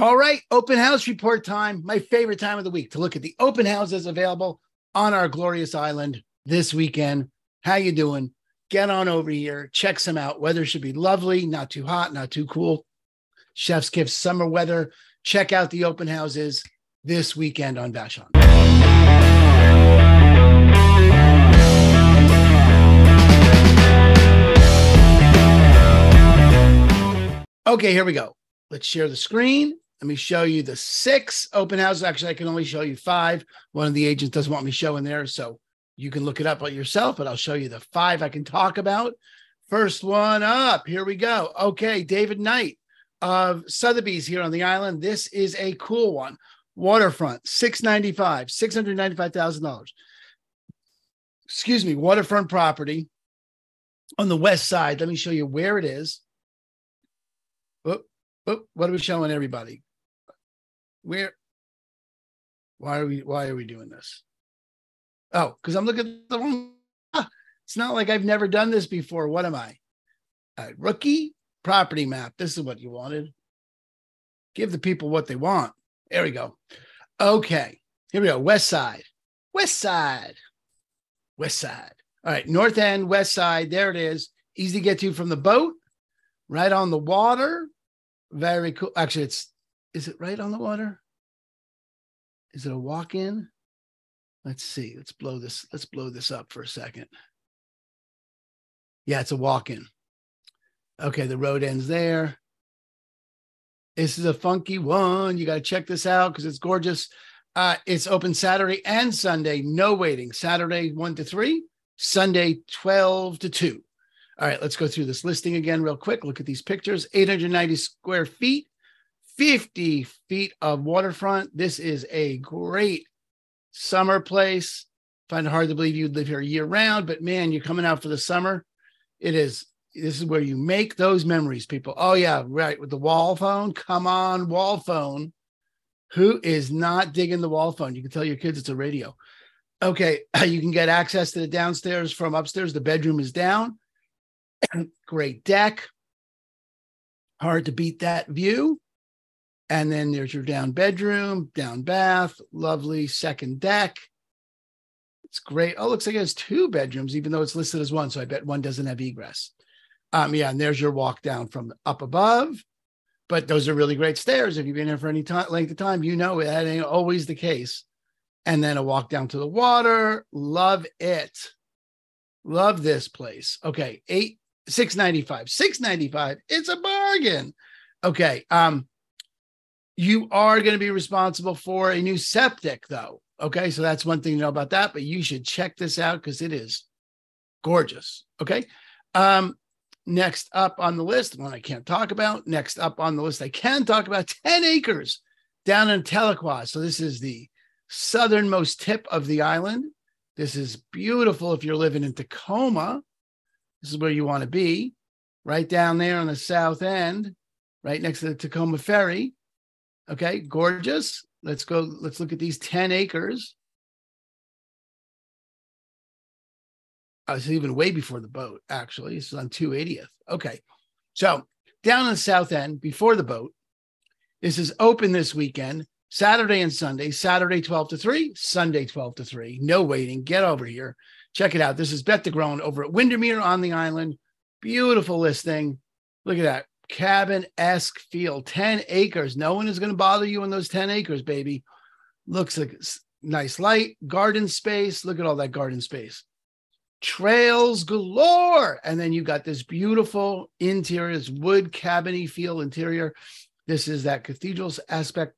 All right, open house report time, my favorite time of the week to look at the open houses available on our glorious island this weekend. How you doing? Get on over here, check some out. Weather should be lovely, not too hot, not too cool. Chef's Kiss summer weather. Check out the open houses this weekend on Vashon. Okay, here we go. Let's share the screen. Let me show you the 6 open houses. Actually, I can only show you 5. One of the agents doesn't want me showing there, so you can look it up yourself, but I'll show you the 5 I can talk about. First one up, here we go. Okay, David Knight of Sotheby's here on the island. This is a cool one. Waterfront, $695,000. Excuse me, waterfront property on the west side. Let me show you where it is. Oh, what are we showing everybody? Where? Why are we doing this? Oh, because I'm looking at the wrong. It's not like I've never done this before. What am I? Rookie property map. This is what you wanted. Give the people what they want. There we go. Okay, here we go. West side. All right, north end, west side. There it is. Easy to get to from the boat. Right on the water. Very cool. Actually, is it right on the water? Is it a walk-in? Let's see. Let's blow this up for a second. Yeah, it's a walk-in. Okay, the road ends there. This is a funky one. You got to check this out because it's gorgeous. It's open Saturday and Sunday. No waiting. Saturday 1 to 3, Sunday 12 to 2. All right, let's go through this listing again real quick. Look at these pictures. 890 square feet, 50 feet of waterfront. This is a great summer place. Find it hard to believe you'd live here year round, but man, you're coming out for the summer. This is where you make those memories, people. Oh yeah, right, with the wall phone. Come on, wall phone. Who is not digging the wall phone? You can tell your kids it's a radio. Okay, you can get access to the downstairs from upstairs. The bedroom is down. Great deck. Hard to beat that view. And then there's your down bedroom, down bath, lovely second deck. It's great. Oh, looks like it has 2 bedrooms, even though it's listed as 1. So I bet 1 doesn't have egress. Yeah, and there's your walk down from up above. But those are really great stairs. If you've been here for any length of time, you know that ain't always the case. And then a walk down to the water. Love it. Love this place. Okay, $695. It's a bargain. Okay, you are going to be responsible for a new septic, though. Okay, so that's one thing to know about that. But you should check this out because it is gorgeous. Okay, next up on the list, one I can't talk about. Next up on the list, I can talk about 10 acres down in Tahlequah. So this is the southernmost tip of the island. This is beautiful if you're living in Tacoma. This is where you want to be, right down there on the south end, right next to the Tacoma Ferry. Okay, gorgeous. Let's go. Let's look at these 10 acres. Oh, it's even way before the boat, actually. This is on 280th. Okay, so down on the south end, before the boat, this is open this weekend. Saturday and Sunday, Saturday 12 to 3, Sunday 12 to 3. No waiting. Get over here. Check it out. This is Beth DeGroen over at Windermere on the island. Beautiful listing. Look at that. Cabin-esque feel. 10 acres. No one is going to bother you on those 10 acres, baby. Looks like nice light. Garden space. Look at all that garden space. Trails galore. And then you got this beautiful interior, this wood cabin-y feel interior. This is that cathedral's aspect.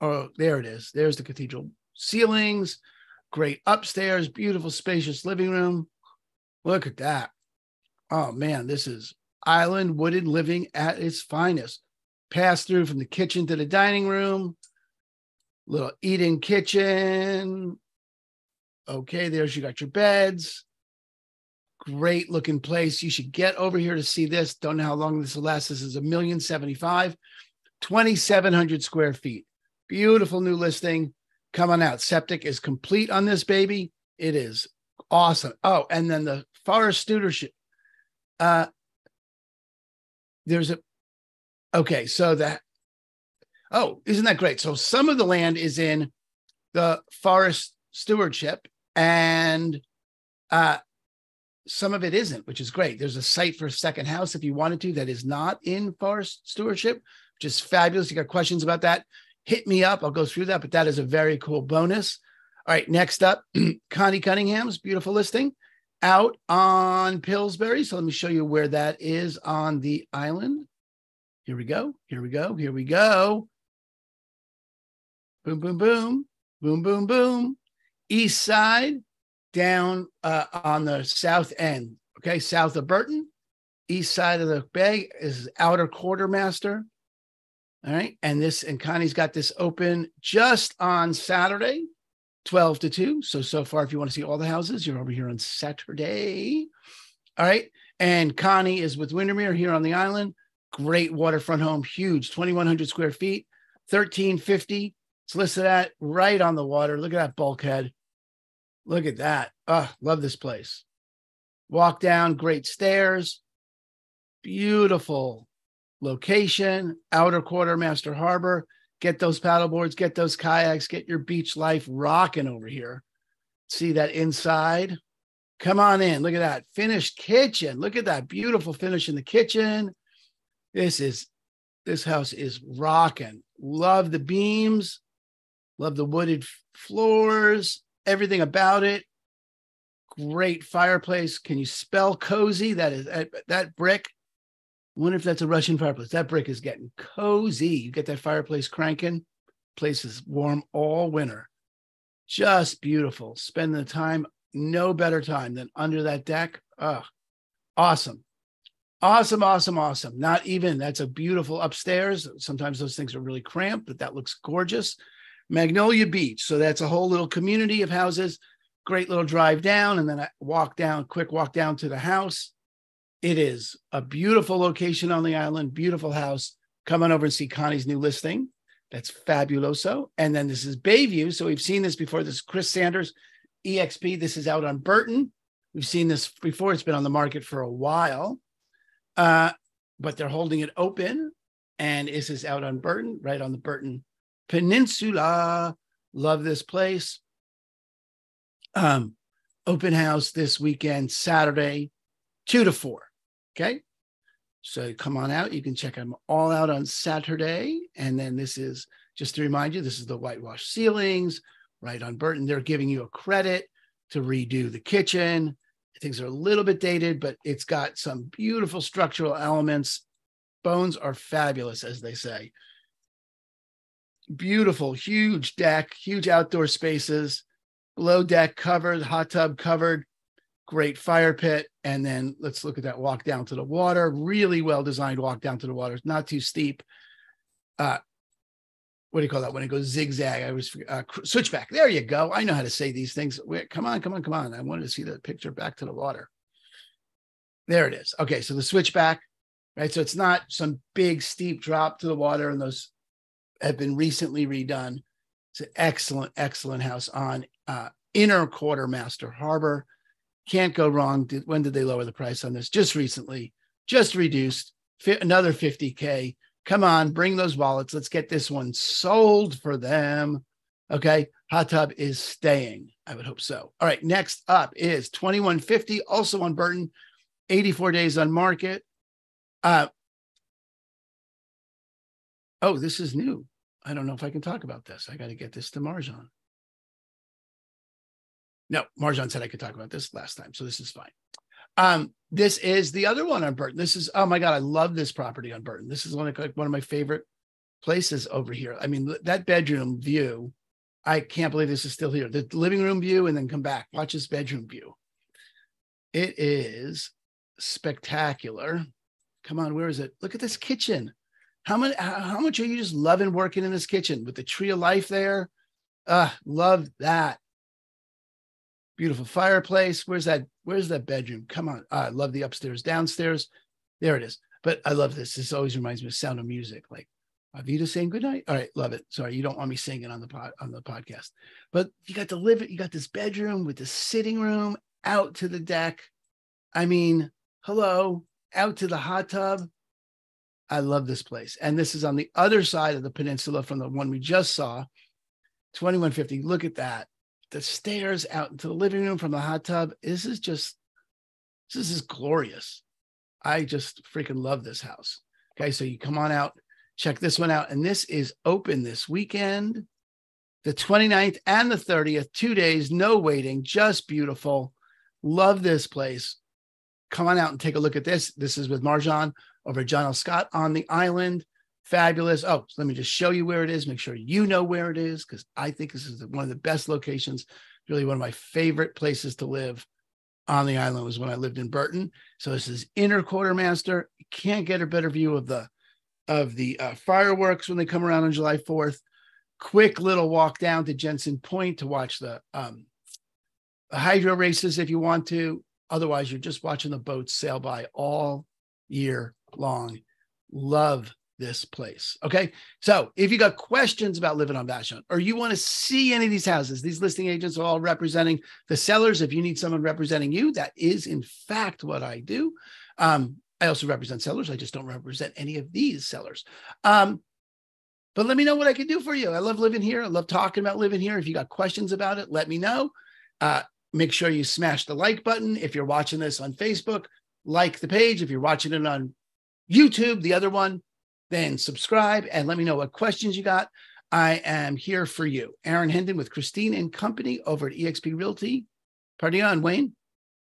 Oh, there it is. There's the cathedral ceilings. Great upstairs. Beautiful, spacious living room. Look at that. Oh, man, this is island wooded living at its finest. Pass through from the kitchen to the dining room. Little eat-in kitchen. Okay, there's you got your beds. Great looking place. You should get over here to see this. Don't know how long this will last. This is $1,075,000, 2,700 square feet. Beautiful new listing. Come on out. Septic is complete on this baby. It is awesome. Oh, and then the forest stewardship. Okay, so that Oh, isn't that great? So some of the land is in the forest stewardship and some of it isn't, which is great. There's a site for a second house if you wanted to that is not in forest stewardship, which is fabulous. You got questions about that? Hit me up. I'll go through that, but that is a very cool bonus. All right, next up, Connie Cunningham's beautiful listing out on Pillsbury. So let me show you where that is on the island. Here we go. Here we go. Here we go. Boom, boom, boom. Boom, boom, boom. East side down on the south end. Okay, south of Burton. East side of the bay is Outer Quartermaster. All right. And this, and Connie's got this open just on Saturday, 12 to 2. So far, if you want to see all the houses, you're over here on Saturday. All right. And Connie is with Windermere here on the island. Great waterfront home, huge, 2,100 square feet, $1,350. It's listed at right on the water. Look at that bulkhead. Look at that. Oh, love this place. Walk down, great stairs. Beautiful location, Outer Quartermaster Harbor. Get those paddleboards, get those kayaks, get your beach life rocking over here. See that inside? Come on in. Look at that finished kitchen. Look at that beautiful finish in the kitchen. This house is rocking. Love the beams. Love the wooded floors. Everything about it. Great fireplace. Can you spell cozy? That is that brick. I wonder if that's a Russian fireplace. That brick is getting cozy. You get that fireplace cranking. Place is warm all winter. Just beautiful. Spend the time. No better time than under that deck. Oh, awesome. Awesome, awesome, awesome. Not even. That's a beautiful upstairs. Sometimes those things are really cramped, but that looks gorgeous. Magnolia Beach. So that's a whole little community of houses. Great little drive down. And then I walk down, quick walk down to the house. It is a beautiful location on the island, beautiful house. Come on over and see Connie's new listing. That's fabuloso. And then this is Bayview. So we've seen this before. This is Chris Sanders, eXp. This is out on Burton. We've seen this before. It's been on the market for a while, but they're holding it open. And this is out on Burton, right on the Burton Peninsula. Love this place. Open house this weekend, Saturday. 2 to 4, okay? So come on out. You can check them all out on Saturday. And then this is, just to remind you, this is the whitewashed ceilings right on Burton. They're giving you a credit to redo the kitchen. Things are a little bit dated, but it's got some beautiful structural elements. Bones are fabulous, as they say. Beautiful, huge deck, huge outdoor spaces, below deck covered, hot tub covered, great fire pit. And then let's look at that walk down to the water. Really well-designed walk down to the water. It's not too steep. What do you call that when it goes zigzag? I always forget. Switchback. There you go. I know how to say these things. Wait, come on, come on, come on. I wanted to see the picture back to the water. There it is. Okay, so the switchback, right? So it's not some big steep drop to the water, and those have been recently redone. It's an excellent, excellent house on Inner Quartermaster Harbor. Can't go wrong. When did they lower the price on this? Just recently, just reduced another $50K. Come on, bring those wallets. Let's get this one sold for them. Okay. Hot tub is staying. I would hope so. All right. Next up is 2150. Also on Burton, 84 days on market. Oh, this is new. I don't know if I can talk about this. I got to get this to Marjan. No, Marjan said I could talk about this last time, so this is fine. This is the other one on Burton. This is, oh my God, I love this property on Burton. This is one of my favorite places over here. I mean, that bedroom view, I can't believe this is still here. The living room view, and then come back. Watch this bedroom view. It is spectacular. Come on, where is it? Look at this kitchen. How much are you just loving working in this kitchen with the tree of life there? Love that. Beautiful fireplace. Where's that bedroom? Come on. I love the upstairs, downstairs. There it is. But I love this. This always reminds me of Sound of Music. Like, Avita saying goodnight. All right. Love it. Sorry. You don't want me singing on the podcast, but you got to live it. You got this bedroom with the sitting room out to the deck. I mean, hello, out to the hot tub. I love this place. And this is on the other side of the peninsula from the one we just saw, 2150. Look at that. The stairs out into the living room from the hot tub. This is glorious. I just freaking love this house. Okay, so you come on out, check this one out. And this is open this weekend, the 29th and the 30th, 2 days, no waiting, just beautiful. Love this place. Come on out and take a look at this. This is with Marjan over at John L. Scott on the island. Fabulous. Oh, so let me just show you where it is. Make sure you know where it is, because I think this is one of the best locations. Really one of my favorite places to live on the island was when I lived in Burton. So this is Inner Quartermaster. You can't get a better view of the fireworks when they come around on July 4th. Quick little walk down to Jensen Point to watch the hydro races if you want to. Otherwise, you're just watching the boats sail by all year long. Love this place. Okay. So if you got questions about living on Vashon, or you want to see any of these houses, these listing agents are all representing the sellers. If you need someone representing you, that is in fact what I do. I also represent sellers. I just don't represent any of these sellers. But let me know what I can do for you. I love living here. I love talking about living here. If you got questions about it, let me know. Make sure you smash the like button. If you're watching this on Facebook, like the page. If you're watching it on YouTube, the other one, then subscribe and let me know what questions you got. I am here for you. Aaron Hendon with Christine and Company over at eXp Realty. Party on, Wayne.